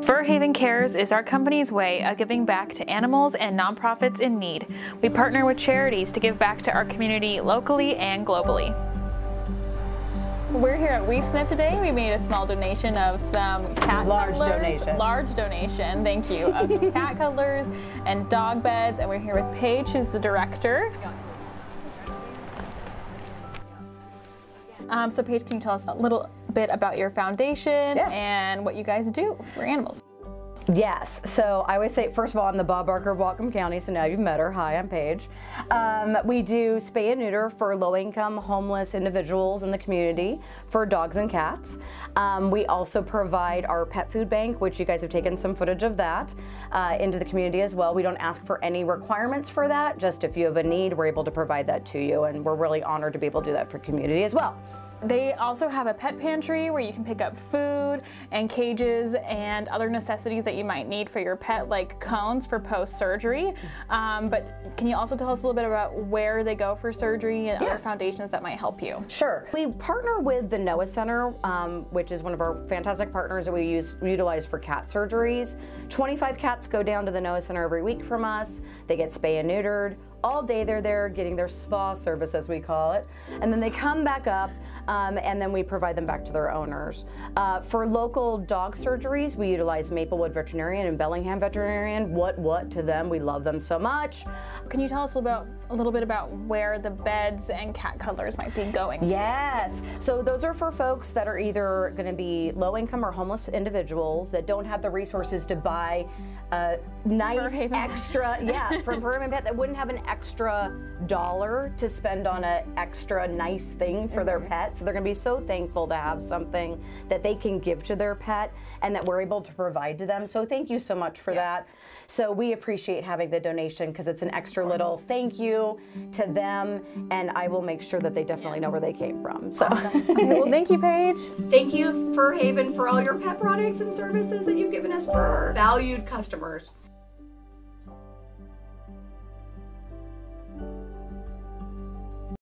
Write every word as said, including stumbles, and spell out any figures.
FurHaven Cares is our company's way of giving back to animals and nonprofits in need. We partner with charities to give back to our community locally and globally. We're here at WeSNiP today. We made a small donation of some cat large cuddlers. donation. Large donation, thank you, of some cat cuddlers and dog beds. And we're here with Paige, who's the director. Um, so Paige, can you tell us a little bit about your foundation yeah. and what you guys do for animals? Yes, so I always say, first of all, I'm the Bob Barker of Whatcom County, so now you've met her. Hi, I'm Paige. Um, we do spay and neuter for low-income, homeless individuals in the community for dogs and cats. Um, we also provide our pet food bank, which you guys have taken some footage of that, uh, into the community as well. We don't ask for any requirements for that, just if you have a need, we're able to provide that to you, and we're really honored to be able to do that for community as well. They also have a pet pantry where you can pick up food and cages and other necessities that you might need for your pet, like cones for post-surgery. Um, but can you also tell us a little bit about where they go for surgery and yeah. other foundations that might help you? Sure. We partner with the NOAH Center, um, which is one of our fantastic partners that we use utilize for cat surgeries. twenty-five cats go down to the NOAH Center every week from us. They get spayed and neutered. All day they're there getting their spa service, as we call it, and then they come back up um, and then we provide them back to their owners. Uh, for local dog surgeries, we utilize Maplewood veterinarian and Bellingham veterinarian. What what to them, we love them so much. Can you tell us about a little bit about where the beds and cat cuddlers might be going? Yes, so those are for folks that are either going to be low income or homeless individuals that don't have the resources to buy a nice extra, yeah, from FurHaven Pet, that wouldn't have an extra dollar to spend on an extra nice thing for mm-hmm. their pet. So they're going to be so thankful to have something that they can give to their pet and that we're able to provide to them. So thank you so much for yeah. that. So we appreciate having the donation because it's an extra little thank you to them, and I will make sure that they definitely know where they came from. So awesome. Okay, well, thank you, Paige. Thank you, FurHaven, for all your pet products and services that you've given us for our valued customers.